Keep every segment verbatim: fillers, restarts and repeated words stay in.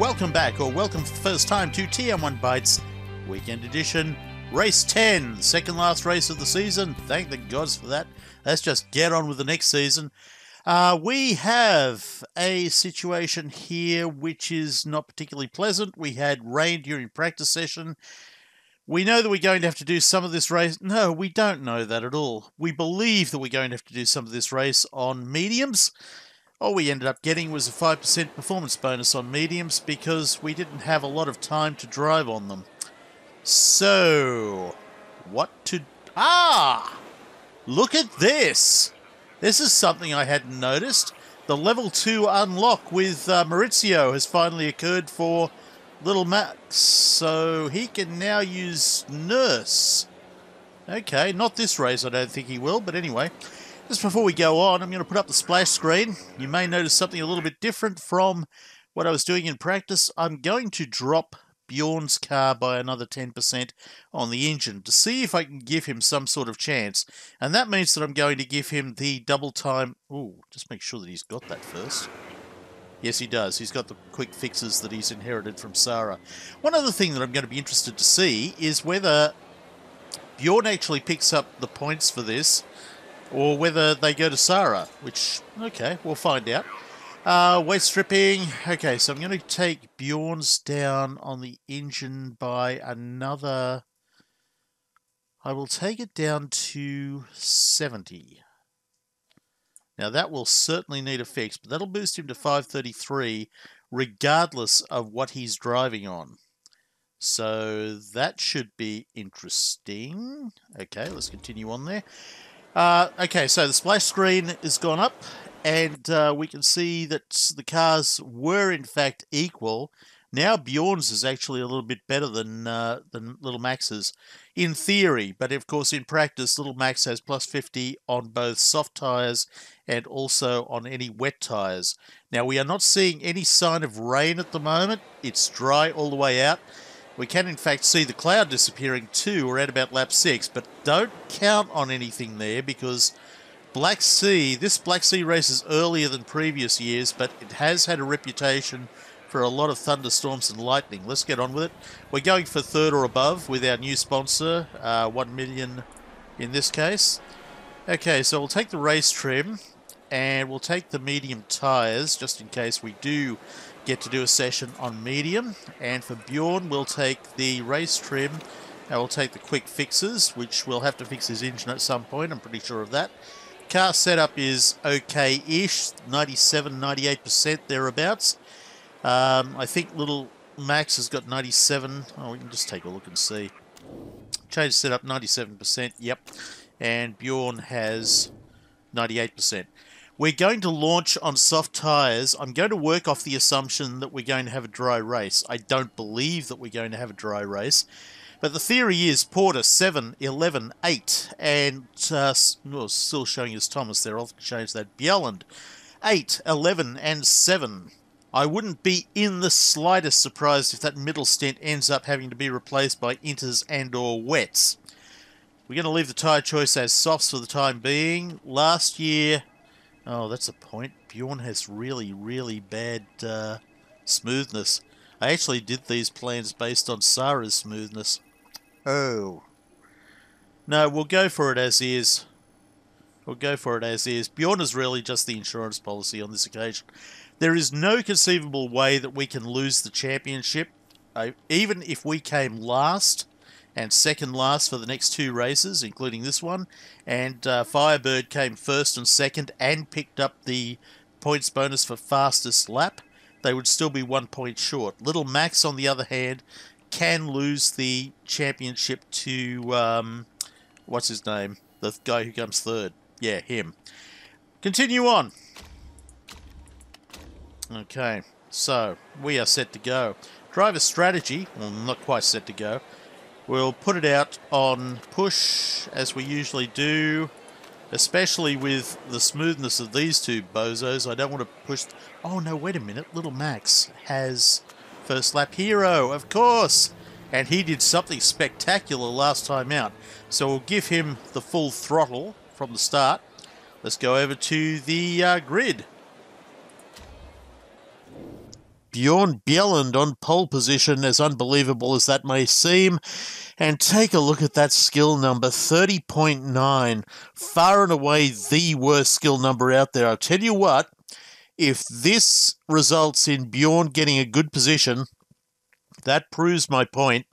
Welcome back, or welcome for the first time, to T M one Bites Weekend Edition, Race ten, second last race of the season. Thank the gods for that. Let's just get on with the next season. Uh, we have a situation here which is not particularly pleasant. We had rain during practice session. We know that we're going to have to do some of this race. No, we don't know that at all. We believe that we're going to have to do some of this race on mediums. All we ended up getting was a five percent performance bonus on mediums because we didn't have a lot of time to drive on them. So, what to... Ah! Look at this! This is something I hadn't noticed. The level two unlock with uh, Maurizio has finally occurred for Little Max, so he can now use Nurse. Okay, not this race, I don't think he will, but anyway... Just before we go on, I'm going to put up the splash screen. You may notice something a little bit different from what I was doing in practice. I'm going to drop Bjorn's car by another ten percent on the engine to see if I can give him some sort of chance. And that means that I'm going to give him the double time... Ooh, just make sure that he's got that first. Yes, he does. He's got the quick fixes that he's inherited from Sara. One other thing that I'm going to be interested to see is whether Bjorn actually picks up the points for this, or whether they go to Sara, which, okay, we'll find out. Uh, weight stripping. Okay, so I'm going to take Bjorn's down on the engine by another... I will take it down to seventy. Now, that will certainly need a fix, but that'll boost him to five thirty-three, regardless of what he's driving on. So, that should be interesting. Okay, let's continue on there. Uh, okay, so the splash screen has gone up, and uh, we can see that the cars were in fact equal. Now Bjorn's is actually a little bit better than uh, than Little Max's, in theory. But of course, in practice, Little Max has plus fifty on both soft tyres and also on any wet tyres. Now we are not seeing any sign of rain at the moment. It's dry all the way out. We can, in fact, see the cloud disappearing too. We're at about lap six, but don't count on anything there because Black Sea, this Black Sea race is earlier than previous years, but it has had a reputation for a lot of thunderstorms and lightning. Let's get on with it. We're going for third or above with our new sponsor, uh, one million in this case. Okay, so we'll take the race trim and we'll take the medium tyres just in case we do get to do a session on medium, and for Bjorn we'll take the race trim and we'll take the quick fixes, which we'll have to fix his engine at some point, I'm pretty sure of that. Car setup is okay-ish, ninety-seven, ninety-eight percent thereabouts. Um, I think Little Max has got ninety-seven, oh we can just take a look and see. Change setup ninety-seven percent, yep, and Bjorn has ninety-eight percent. We're going to launch on soft tyres. I'm going to work off the assumption that we're going to have a dry race. I don't believe that we're going to have a dry race. But the theory is Porter seven, eleven, eight. And, uh, well, still showing as Thomas there. I'll change that. Bjelland, eight, eleven, and seven. I wouldn't be in the slightest surprised if that middle stint ends up having to be replaced by inters and or wets. We're going to leave the tyre choice as softs for the time being. Last year... Oh, that's a point. Bjorn has really, really bad uh, smoothness. I actually did these plans based on Sara's smoothness. Oh. No, we'll go for it as is. We'll go for it as is. Bjorn is really just the insurance policy on this occasion. There is no conceivable way that we can lose the championship. Uh, even if we came last and second last for the next two races, including this one, and uh, Firebird came first and second and picked up the points bonus for fastest lap, they would still be one point short. Little Max, on the other hand, can lose the championship to, um, what's his name? The guy who comes third. Yeah, him. Continue on. Okay, so we are set to go. Driver strategy, well, not quite set to go. We'll put it out on push, as we usually do, especially with the smoothness of these two bozos. I don't want to push... Oh, no, wait a minute. Little Max has first lap hero, of course. And he did something spectacular last time out. So we'll give him the full throttle from the start. Let's go over to the uh, grid. Bjorn Bjelland on pole position, as unbelievable as that may seem. And take a look at that skill number, thirty point nine. Far and away the worst skill number out there. I'll tell you what, if this results in Bjorn getting a good position, that proves my point.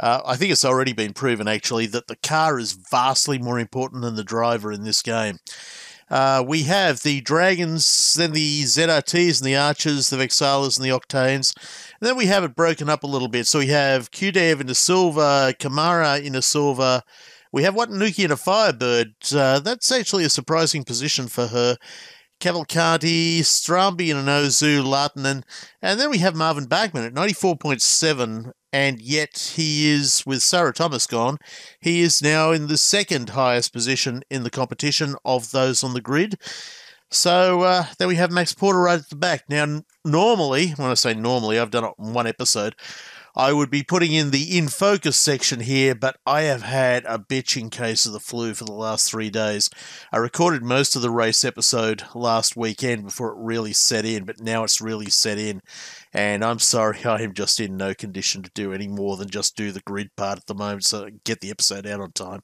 Uh, I think it's already been proven, actually, that the car is vastly more important than the driver in this game. Uh, we have the Dragons, then the Z R Ts and the Archers, the Vexalas and the Octanes. And then we have it broken up a little bit. So we have Qdev into silver, Kamara into silver. We have Watanuki into Firebird. Uh, that's actually a surprising position for her. Cavalcanti, Strambi in an Ozu, Lartinen. And then we have Marvin Bachman at ninety-four point seven. And yet he is, with Sarah Thomas gone, he is now in the second highest position in the competition of those on the grid. So uh, then we have Max Porter right at the back. Now, normally, when I say normally, I've done it in one episode, I would be putting in the in focus section here, but I have had a bitching case of the flu for the last three days. I recorded most of the race episode last weekend before it really set in, but now it's really set in. And I'm sorry, I am just in no condition to do any more than just do the grid part at the moment, so I can get the episode out on time.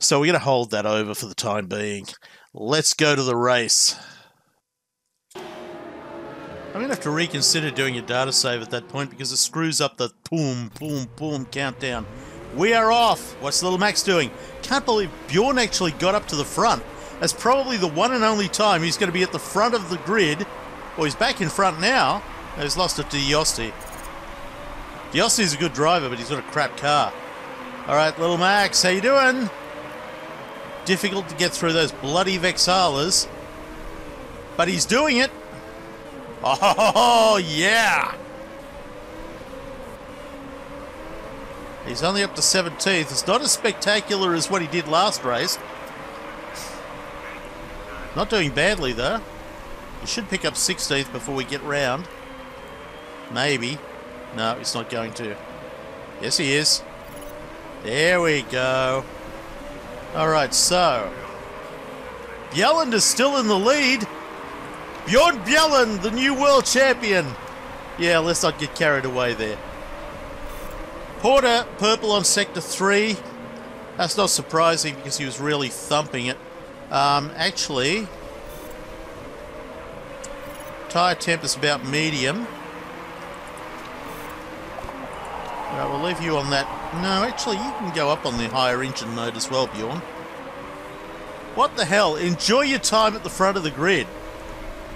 So we're going to hold that over for the time being. Let's go to the race. I'm going to have to reconsider doing a data save at that point because it screws up the boom, boom, boom countdown. We are off! What's Little Max doing? Can't believe Bjorn actually got up to the front. That's probably the one and only time he's going to be at the front of the grid. Well, he's back in front now. He's lost it to Yosti. Yosti's a good driver, but he's got a crap car. Alright, Little Max, how you doing? Difficult to get through those bloody Vexalas. But he's doing it! Oh, yeah! He's only up to seventeenth. It's not as spectacular as what he did last race. Not doing badly, though. He should pick up sixteenth before we get round. Maybe. No, he's not going to. Yes, he is. There we go. Alright, so Bjelland is still in the lead. Bjorn Bjelland, the new world champion. Yeah, let's not get carried away there. Porter, purple on sector three. That's not surprising because he was really thumping it. Um, actually, tyre temp is about medium. Right, we'll leave you on that. No, actually, you can go up on the higher engine mode as well, Bjorn. What the hell? Enjoy your time at the front of the grid.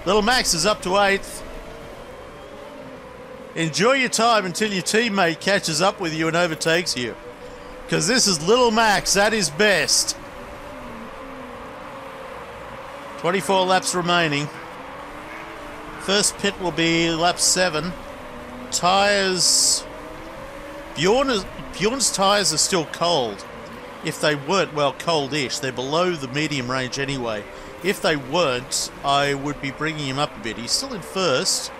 Little Max is up to eighth. Enjoy your time until your teammate catches up with you and overtakes you. Because this is Little Max at his best. twenty-four laps remaining. First pit will be lap seven. Tyres... Bjorn is, Bjorn's tyres are still cold. If they weren't, well, coldish. They're below the medium range anyway. If they weren't, I would be bringing him up a bit. He's still in first.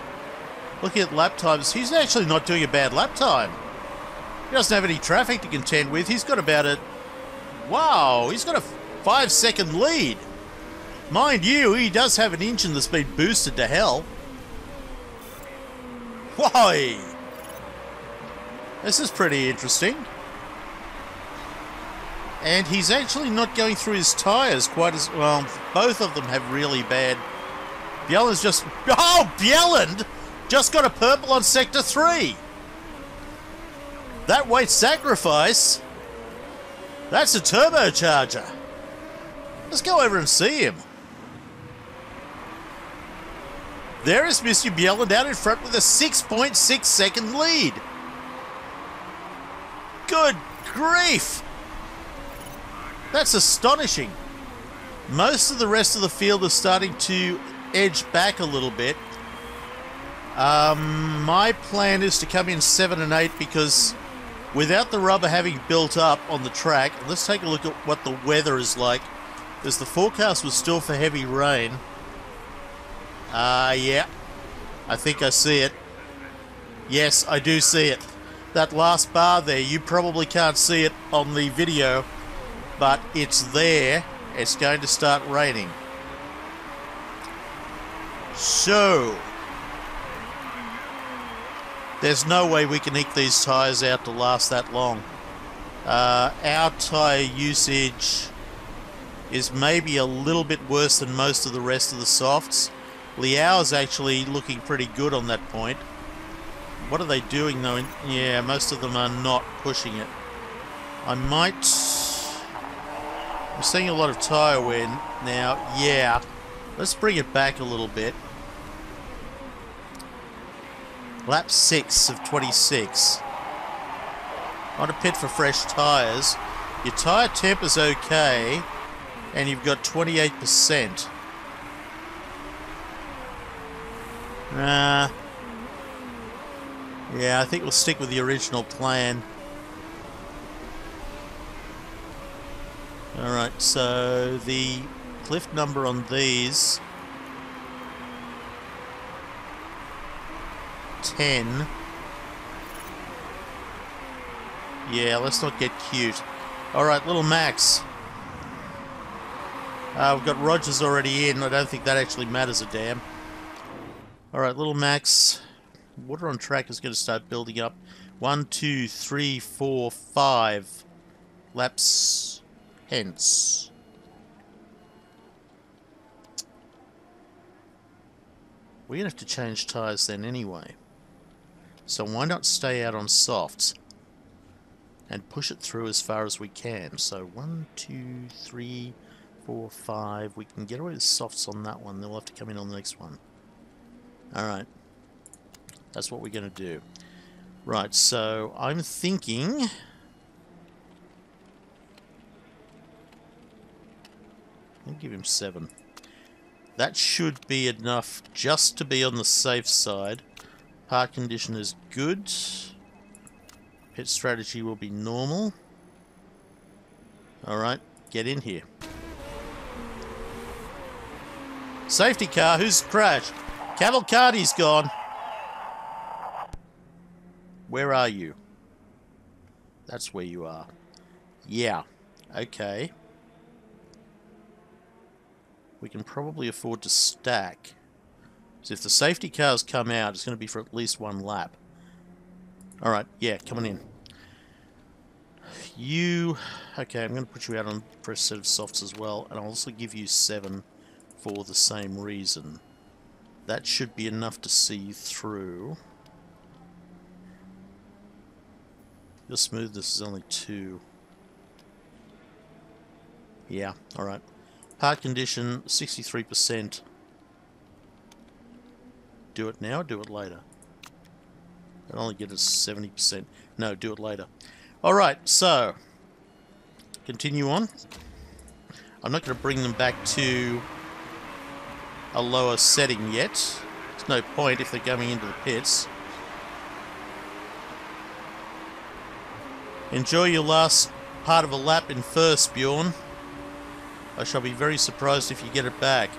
Looking at lap times, he's actually not doing a bad lap time. He doesn't have any traffic to contend with. He's got about a... Wow, he's got a five-second lead. Mind you, he does have an engine that's been boosted to hell. Why? This is pretty interesting. And he's actually not going through his tyres quite as... Well, both of them have really bad... Bjelland's just... Oh, Bjelland! Just got a purple on Sector three! That weight sacrifice... That's a turbocharger! Let's go over and see him. There is Mister Bjelland out in front with a six point six second lead! Good grief! That's astonishing. Most of the rest of the field is starting to edge back a little bit. Um, my plan is to come in seven and eight because without the rubber having built up on the track, let's take a look at what the weather is like. As the forecast was still for heavy rain. Ah, uh, yeah. I think I see it. Yes, I do see it. That last bar there, you probably can't see it on the video. But it's there. It's going to start raining. So, There's no way we can eke these tyres out to last that long. Uh, our tyre usage is maybe a little bit worse than most of the rest of the softs. Liao's actually looking pretty good on that point. What are they doing though? Yeah, most of them are not pushing it. I might... I'm seeing a lot of tyre wear now. Yeah, let's bring it back a little bit. Lap six of twenty-six. On a pit for fresh tyres. Your tyre temp is okay, and you've got twenty-eight percent. Uh, yeah, I think we'll stick with the original plan. Alright, so the cliff number on these... ten. Yeah, let's not get cute. Alright, Little Max. Uh, we've got Rogers already in. I don't think that actually matters a damn. Alright, Little Max. Water on track is going to start building up. One, two, three, four, five laps hence. We're going to have to change tyres then anyway. So why not stay out on softs and push it through as far as we can. So one, two, three, four, five. We can get away with softs on that one. They'll have to come in on the next one. Alright. That's what we're going to do. Right, so I'm thinking... I'll give him seven. That should be enough just to be on the safe side. Park condition is good. Pit strategy will be normal. Alright, get in here. Safety car, who's crashed? Cavalcanti's gone. Where are you? That's where you are. Yeah, okay. We can probably afford to stack. So if the safety cars come out, it's going to be for at least one lap. Alright, yeah, coming in. You... Okay, I'm going to put you out on for a set of softs as well, and I'll also give you seven for the same reason. That should be enough to see you through. Your smoothness is only two. Yeah, alright. Hard condition, sixty-three percent. Do it now or do it later? That only gives us seventy percent. No, do it later. Alright, so... Continue on. I'm not going to bring them back to a lower setting yet. There's no point if they're coming into the pits. Enjoy your last part of a lap in first, Bjorn. I shall be very surprised if you get it back.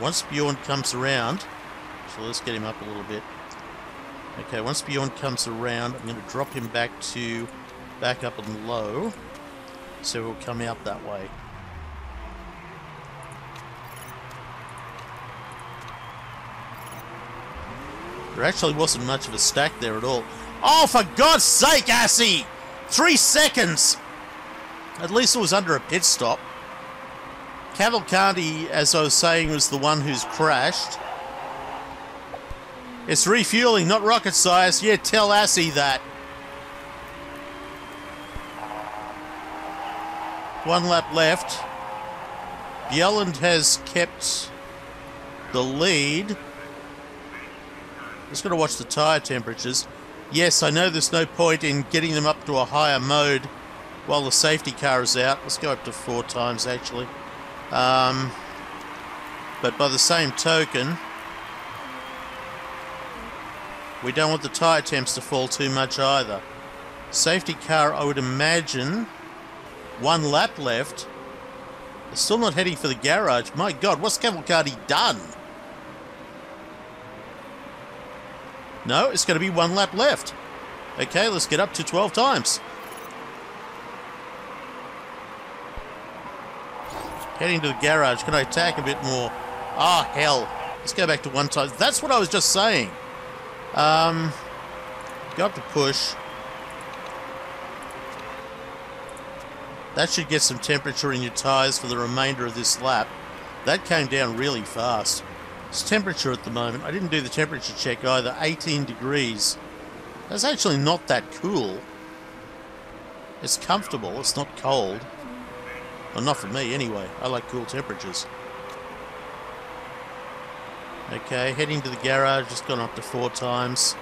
Once Bjorn comes around, so let's get him up a little bit. Okay, once Bjorn comes around, I'm going to drop him back to back up and low, so he'll come out that way. There actually wasn't much of a stack there at all. Oh, for God's sake, Assie! Three seconds! At least it was under a pit stop. Cavalcanti, as I was saying, was the one who's crashed. It's refueling, not rocket science. Yeah, tell Assie that. One lap left. Bjelland has kept the lead. Just got to watch the tyre temperatures. Yes, I know there's no point in getting them up to a higher mode while the safety car is out. Let's go up to four times, actually. Um, but by the same token, we don't want the tyre temps to fall too much either. Safety car, I would imagine, one lap left. They're still not heading for the garage. My God, what's Cavalcanti done? No, it's going to be one lap left. Okay, let's get up to twelve times. Heading to the garage. Can I attack a bit more? Ah, oh, hell. Let's go back to one time. That's what I was just saying. Um, go up to push. That should get some temperature in your tyres for the remainder of this lap. That came down really fast. It's temperature at the moment. I didn't do the temperature check either. eighteen degrees. That's actually not that cool. It's comfortable. It's not cold. Well, not for me anyway. I like cool temperatures. Okay, heading to the garage. Just gone up to four times.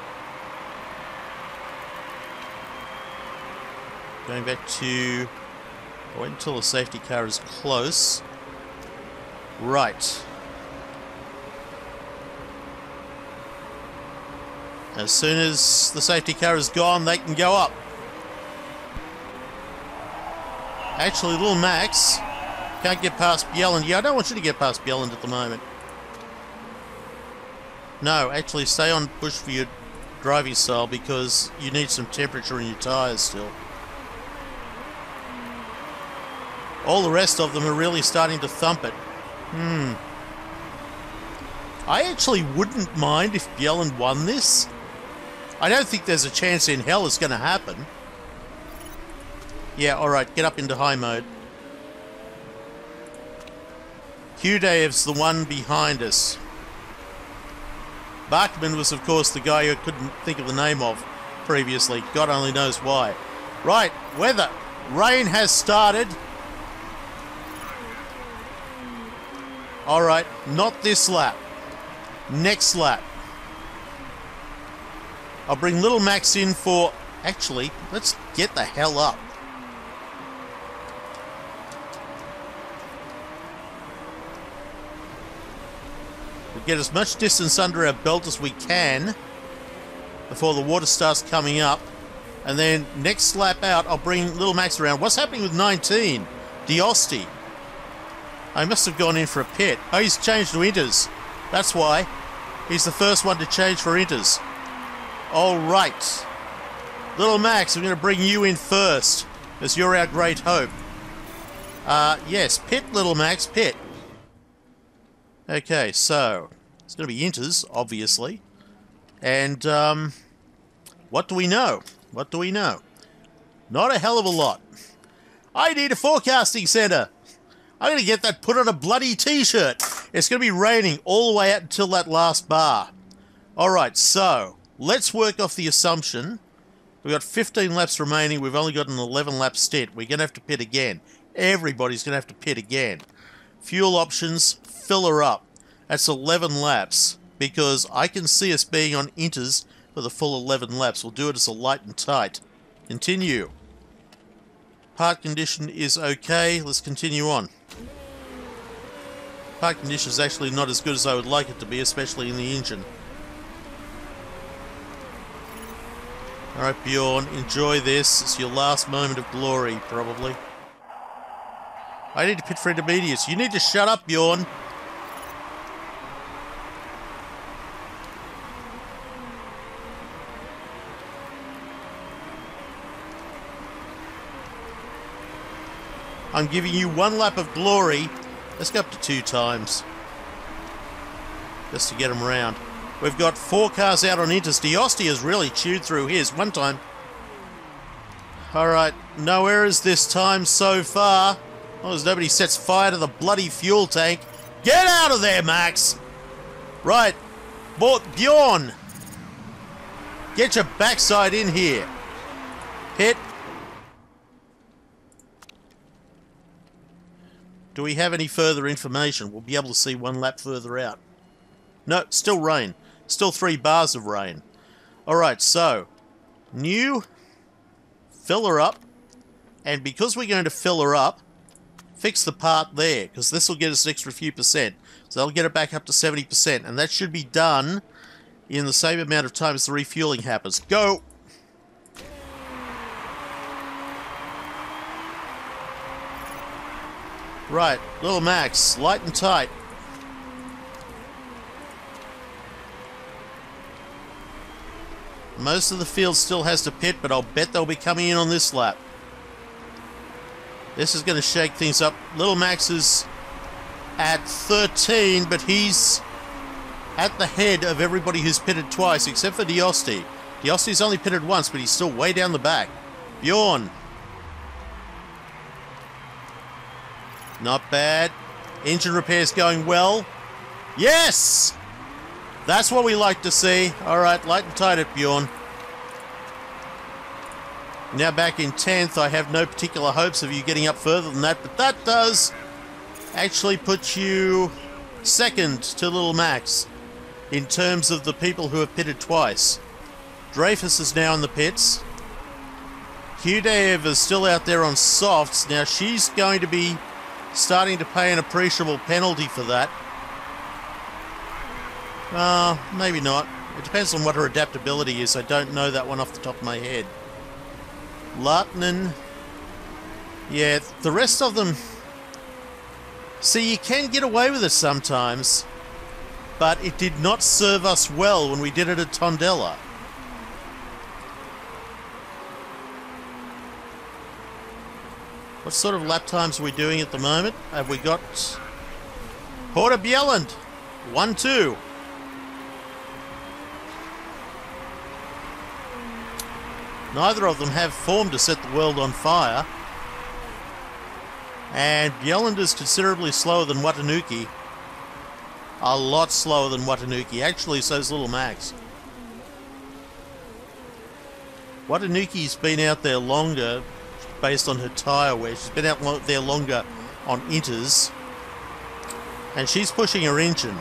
Going back to... wait until the safety car is close. Right. As soon as the safety car is gone, they can go up. Actually, Little Max can't get past Bjelland. Yeah, I don't want you to get past Bjelland at the moment. No, actually, stay on push for your driving style because you need some temperature in your tyres still. All the rest of them are really starting to thump it. Hmm. I actually wouldn't mind if Bjelland won this. I don't think there's a chance in hell it's going to happen. Yeah, alright, get up into high mode. Qdev's the one behind us. Bachman was, of course, the guy who couldn't think of the name of previously. God only knows why. Right, weather. Rain has started. Alright, not this lap. Next lap. I'll bring Little Max in for... actually, let's get the hell up. Get as much distance under our belt as we can before the water starts coming up, and then next lap out I'll bring Little Max around. What's happening with nineteen? Diosti. I must have gone in for a pit. Oh, he's changed to inters. That's why. He's the first one to change for inters. Alright. Little Max, I'm going to bring you in first as you're our great hope. Uh, yes, pit Little Max, pit. Okay, so it's going to be inters, obviously. And um, what do we know? What do we know? Not a hell of a lot. I need a forecasting centre. I'm going to get that put on a bloody t-shirt. It's going to be raining all the way out until that last bar. Alright, so let's work off the assumption. We've got fifteen laps remaining. We've only got an eleven lap stint. We're going to have to pit again. Everybody's going to have to pit again. Fuel options... fill her up. That's eleven laps because I can see us being on inters for the full eleven laps. We'll do it as a light and tight. Continue. Park condition is okay. Let's continue on. Park condition is actually not as good as I would like it to be, especially in the engine. Alright, Bjorn, enjoy this. It's your last moment of glory, probably. I need to pit for intermediates. You need to shut up, Bjorn. I'm giving you one lap of glory. Let's go up to two times. Just to get them round. We've got four cars out on inters. Diosti has really chewed through his one time. Alright, no errors this time so far. As long as nobody sets fire to the bloody fuel tank. Get out of there, Max! Right, Bjorn! Get your backside in here. Pit. Do we have any further information? We'll be able to see one lap further out. No, still rain. Still three bars of rain. Alright, so. New. Fill her up. And because we're going to fill her up, fix the part there, because this will get us an extra few percent. So that'll get it back up to seventy percent. And that should be done in the same amount of time as the refueling happens. Go! Right, Little Max, light and tight. Most of the field still has to pit, but I'll bet they'll be coming in on this lap. This is going to shake things up. Little Max is at thirteen, but he's at the head of everybody who's pitted twice, except for Diosti. Diosti's only pitted once, but he's still way down the back. Bjorn. Not bad. Engine repair's going well. Yes! That's what we like to see. All right, light and tight at Bjorn. Now back in tenth. I have no particular hopes of you getting up further than that, but that does actually put you second to Little Max in terms of the people who have pitted twice. Dreyfus is now in the pits. Qdev is still out there on softs. Now she's going to be starting to pay an appreciable penalty for that. Uh, maybe not. It depends on what her adaptability is. I don't know that one off the top of my head. Lartinen. Yeah, the rest of them... See, you can get away with it sometimes, but it did not serve us well when we did it at Tondella. What sort of lap times are we doing at the moment? Have we got... Porter Bjelland! one two. Neither of them have form to set the world on fire. And Bjelland is considerably slower than Watanuki. A lot slower than Watanuki. Actually, so's Little Max. Watanuki's been out there longer based on her tyre wear. She's been out lo there longer on inters. And she's pushing her engine.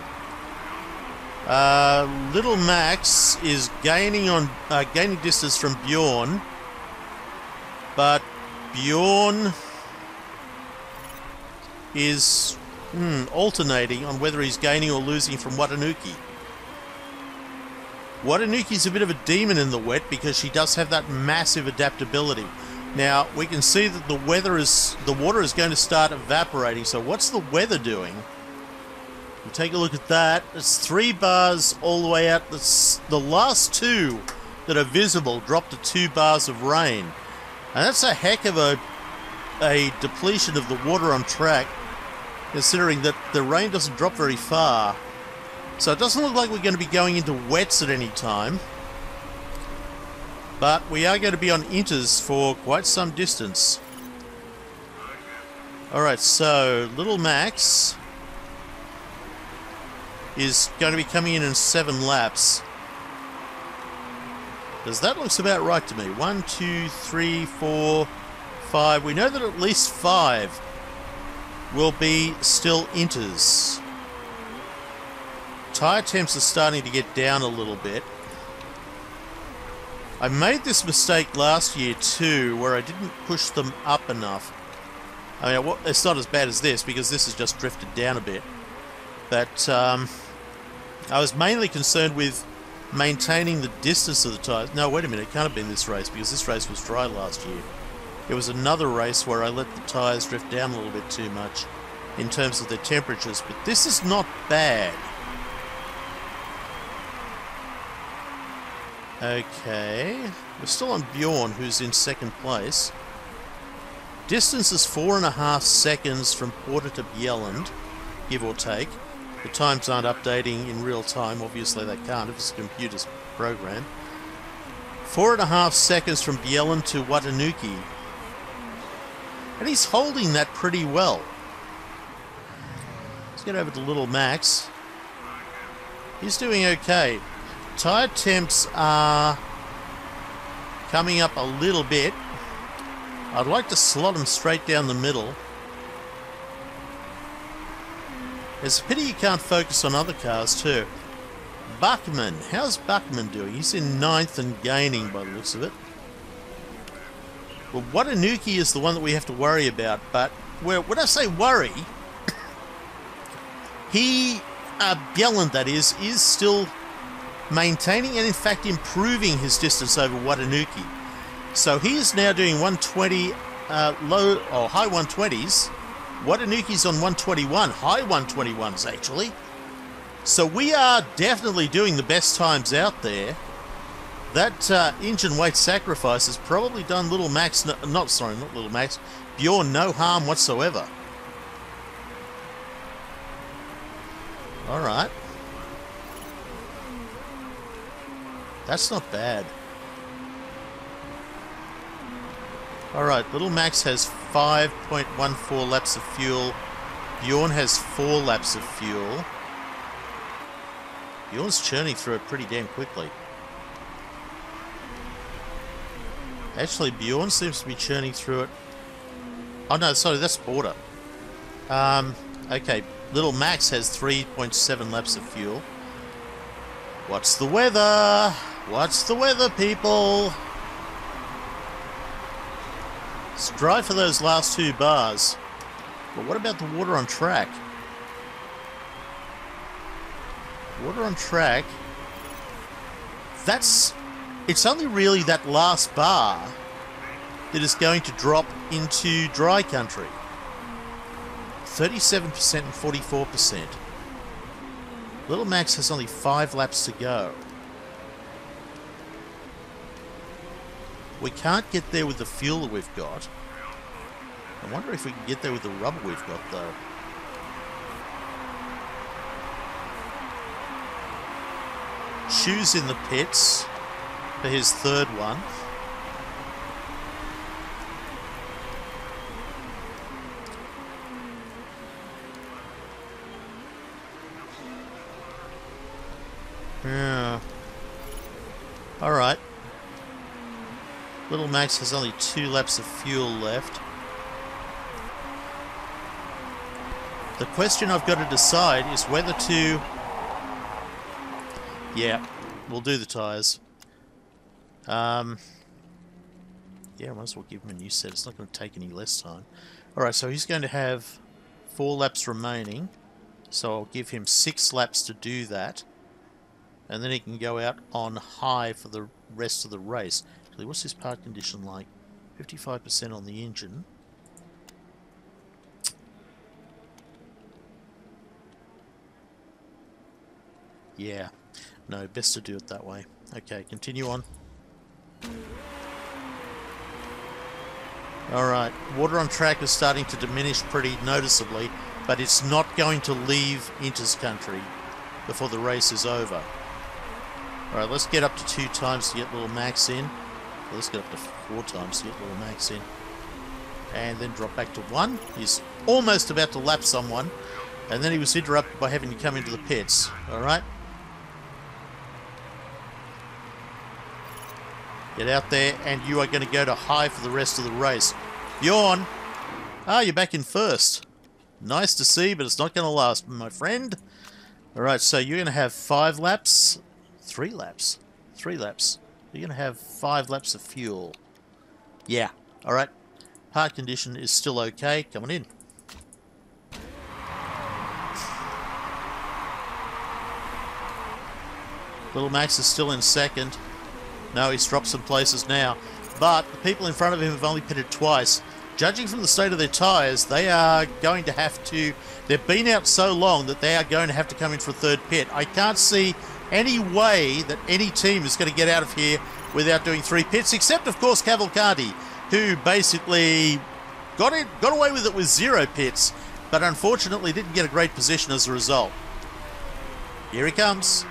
Uh, Little Max is gaining on uh, gaining distance from Bjorn. But Bjorn... is hmm, alternating on whether he's gaining or losing from Watanuki. Watanuki's a bit of a demon in the wet because she does have that massive adaptability. Now, we can see that the weather is the water is going to start evaporating. So what's the weather doing? We'll take a look at that. It's three bars all the way out. The, the last two that are visible drop to two bars of rain. And that's a heck of a, a depletion of the water on track, considering that the rain doesn't drop very far. So it doesn't look like we're going to be going into wets at any time. But we are going to be on inters for quite some distance. Alright, so Little Max is going to be coming in in seven laps. Because that looks about right to me. One, two, three, four, five. We know that at least five will be still inters. Tyre temps are starting to get down a little bit. I made this mistake last year too, where I didn't push them up enough. I mean, it's not as bad as this, because this has just drifted down a bit. But um, I was mainly concerned with maintaining the distance of the tyres. No, wait a minute, it can't have been this race, because this race was dry last year. There was another race where I let the tyres drift down a little bit too much in terms of their temperatures, but this is not bad. Okay, we're still on Bjorn, who's in second place. Distance is four and a half seconds from Porter to Bjelland, give or take. The times aren't updating in real time, obviously they can't if it's a computer's program. Four and a half seconds from Bjelland to Watanuki. And he's holding that pretty well. Let's get over to Little Max. He's doing okay. Tyre temps are coming up a little bit. I'd like to slot him straight down the middle. It's a pity you can't focus on other cars too. Bachman. How's Bachman doing? He's in ninth and gaining by the looks of it. Well, Watanuki is the one that we have to worry about, but where, when I say worry, he, uh, Bjelland that is, is still maintaining and in fact improving his distance over Watanuki. So he is now doing one twenty, uh, low or high one twenties. Watanuki's on one twenty-one, high one twenty-ones actually. So we are definitely doing the best times out there. That uh, engine weight sacrifice has probably done Little Max, no, not sorry, not Little Max, Bjorn no harm whatsoever. All right. That's not bad. All right, Little Max has five point one four laps of fuel. Bjorn has four laps of fuel. Bjorn's churning through it pretty damn quickly. Actually, Bjorn seems to be churning through it. Oh no, sorry, that's Porter. Um, okay, Little Max has three point seven laps of fuel. What's the weather? What's the weather, people? Strive for those last two bars. But what about the water on track? Water on track. That's... It's only really that last bar that is going to drop into dry country. thirty-seven percent and forty-four percent. Little Max has only five laps to go. We can't get there with the fuel that we've got. I wonder if we can get there with the rubber we've got, though. Shoes in the pits for his third one. Yeah. All right. Little Max has only two laps of fuel left. The question I've got to decide is whether to... Yeah, we'll do the tyres. Um, yeah, I might as well give him a new set. It's not going to take any less time. Alright, so he's going to have four laps remaining. So I'll give him six laps to do that. And then he can go out on high for the rest of the race. What's his part condition like? fifty-five percent on the engine. Yeah. No, best to do it that way. Okay, continue on. Alright, water on track is starting to diminish pretty noticeably, but it's not going to leave Inter's country before the race is over. Alright, let's get up to two times to get Little Max in. Let's get up to four times to get Little Max in. And then drop back to one. He's almost about to lap someone. And then he was interrupted by having to come into the pits. Alright. Get out there and you are going to go to high for the rest of the race. Bjorn! Ah, you're back in first. Nice to see, but it's not going to last, my friend. Alright, so you're going to have five laps. Three laps. Three laps. You're going to have five laps of fuel. Yeah. Alright. Part condition is still okay. Come on in. Little Max is still in second. No, he's dropped some places now. But the people in front of him have only pitted twice. Judging from the state of their tyres, they are going to have to... They've been out so long that they are going to have to come in for a third pit. I can't see... any way that any team is going to get out of here without doing three pits, except of course Cavalcanti, who basically got it, got away with it with zero pits, but unfortunately didn't get a great position as a result. Here he comes.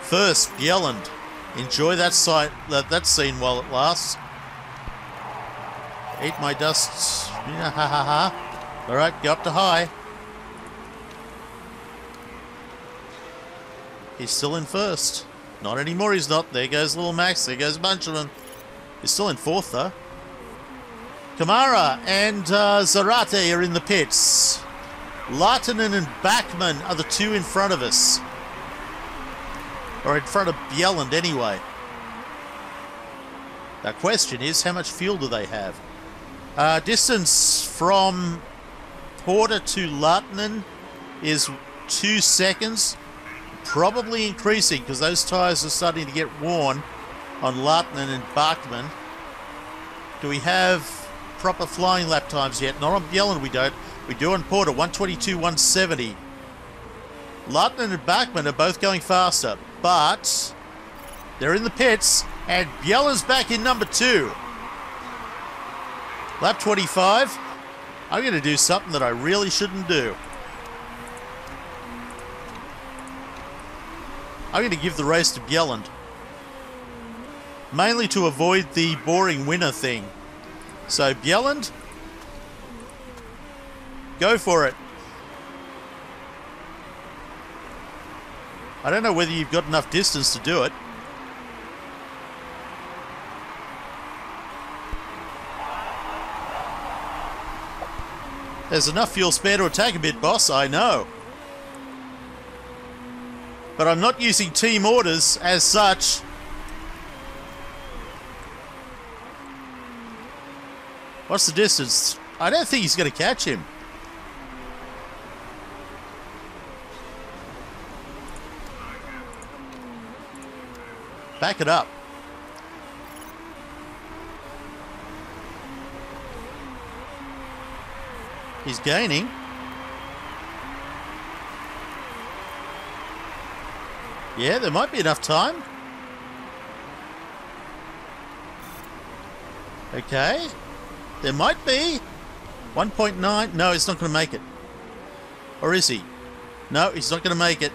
First, Bjelland. Enjoy that sight, that, that scene while it lasts. Eat my dust. Yeah, ha ha ha. All right, go up to high. He's still in first. Not anymore, he's not. There goes Little Max. There goes a bunch of them. He's still in fourth, though. Kamara and uh, Zarate are in the pits. Lartinen and Bachman are the two in front of us. Or in front of Bjelland, anyway. The question is, how much fuel do they have? Uh, distance from Porter to Lartinen is two seconds. Probably increasing because those tyres are starting to get worn on Lartinen and Bachman. Do we have proper flying lap times yet? Not on Bjelland we don't. We do on Porter, one twenty-two, one seventy. Lartinen and Bachman are both going faster, but they're in the pits and Bjelland's back in number two. Lap twenty-five. I'm going to do something that I really shouldn't do. I'm going to give the race to Bjelland. Mainly to avoid the boring winner thing. So Bjelland, go for it. I don't know whether you've got enough distance to do it. There's enough fuel spare to attack a bit, boss, I know. But I'm not using team orders as such. What's the distance? I don't think he's going to catch him. Back it up. He's gaining. Yeah, there might be enough time. Okay. There might be. one point nine. No, it's not going to make it. Or is he? No, he's not going to make it.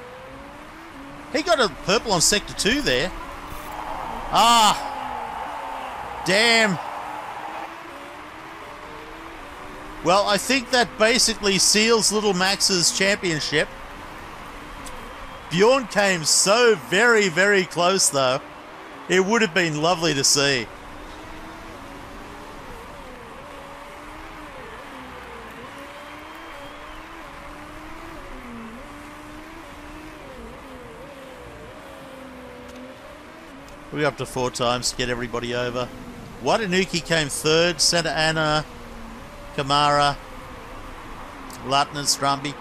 He got a purple on sector two there. Ah! Damn! Well, I think that basically seals Little Max's championship. Bjorn came so very, very close though. It would have been lovely to see. We're up to four times to get everybody over. Watanuki came third, Santa Anna, Kamara, Lartinen, Strambi.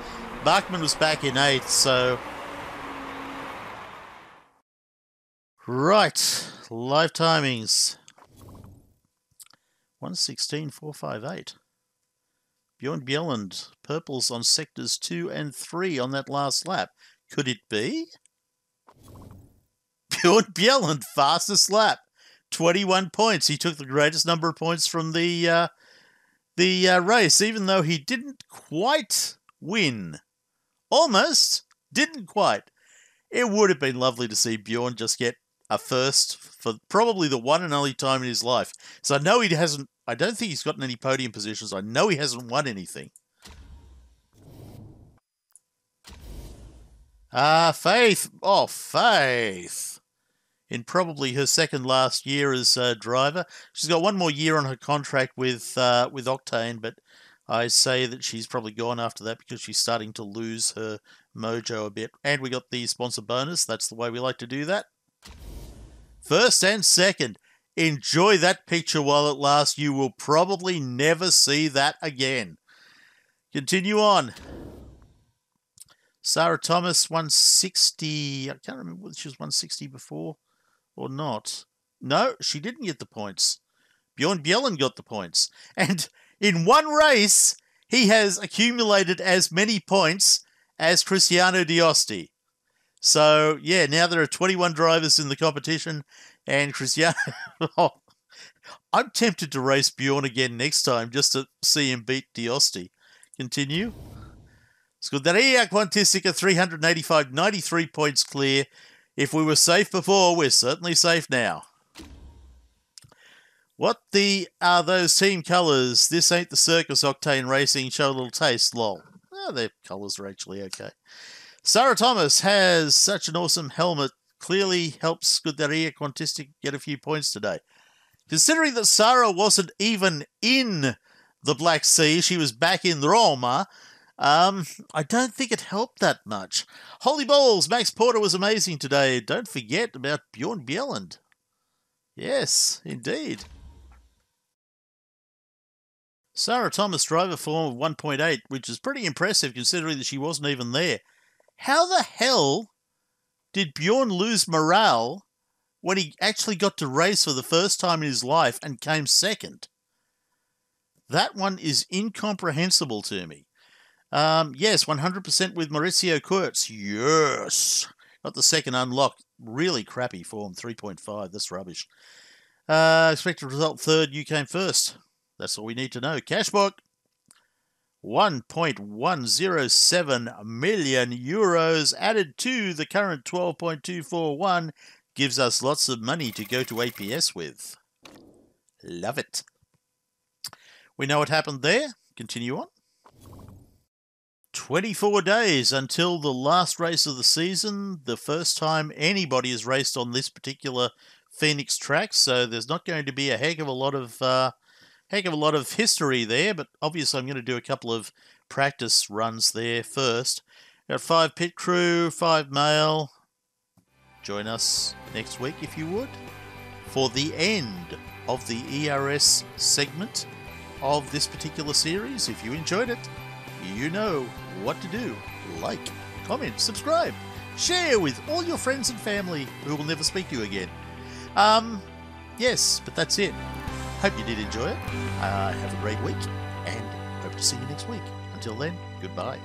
Bachman was back in eighth, so... Right, live timings. one sixteen four fifty-eight. Bjorn Bjelland, purples on sectors two and three on that last lap. Could it be? Bjorn Bjelland, fastest lap, twenty-one points. He took the greatest number of points from the uh, the uh, race, even though he didn't quite win. Almost, didn't quite. It would have been lovely to see Bjorn just get a first for probably the one and only time in his life. So I know he hasn't, I don't think he's gotten any podium positions. I know he hasn't won anything. Ah, uh, Faith. Oh, Faith. In probably her second last year as uh, driver. She's got one more year on her contract with uh, with Octane, but I say that she's probably gone after that because she's starting to lose her mojo a bit. And we got the sponsor bonus. That's the way we like to do that. First and second. Enjoy that picture while it lasts. You will probably never see that again. Continue on. Sarah Thomas, one sixty. I can't remember whether she was one sixty before or not. No, she didn't get the points. Bjorn Bjelland got the points. And in one race, he has accumulated as many points as Cristiano Diosti. So, yeah, now there are twenty-one drivers in the competition, and Cristiano... oh, I'm tempted to race Bjorn again next time just to see him beat Diosti. Continue. Scuderia Quantistica, three eighty-five, ninety-three points clear. If we were safe before, we're certainly safe now. What the are those team colours? This ain't the circus, Octane Racing. Show a little taste, lol. Oh, their colours are actually okay. Sarah Thomas has such an awesome helmet. Clearly helps Scuderia Quantistica get a few points today. Considering that Sara wasn't even in the Black Sea, she was back in Roma, um, I don't think it helped that much. Holy balls, Max Porter was amazing today. Don't forget about Bjorn Bjelland. Yes, indeed. Sarah Thomas, driver form of one point eight, which is pretty impressive considering that she wasn't even there. How the hell did Bjorn lose morale when he actually got to race for the first time in his life and came second? That one is incomprehensible to me. Um, yes, one hundred percent with Maurizio Kurtz. Yes. Got the second unlocked. Really crappy form, three point five. That's rubbish. Uh, expected result third, you came first. That's all we need to know. Cashbook. one point one zero seven million euros added to the current twelve point two four one gives us lots of money to go to A P S with. Love it. We know what happened there. Continue on. twenty-four days until the last race of the season. The first time anybody has raced on this particular Phoenix track, so there's not going to be a heck of a lot of uh, heck of a lot of history there. But obviously, I'm going to do a couple of practice runs there first. We've got five pit crew, five male. Join us next week if you would for the end of the E R S segment of this particular series. If you enjoyed it, you know what to do. Like, comment, subscribe, share with all your friends and family who will never speak to you again. Um, yes, but that's it. Hope you did enjoy it. Uh, have a great week and hope to see you next week. Until then, goodbye.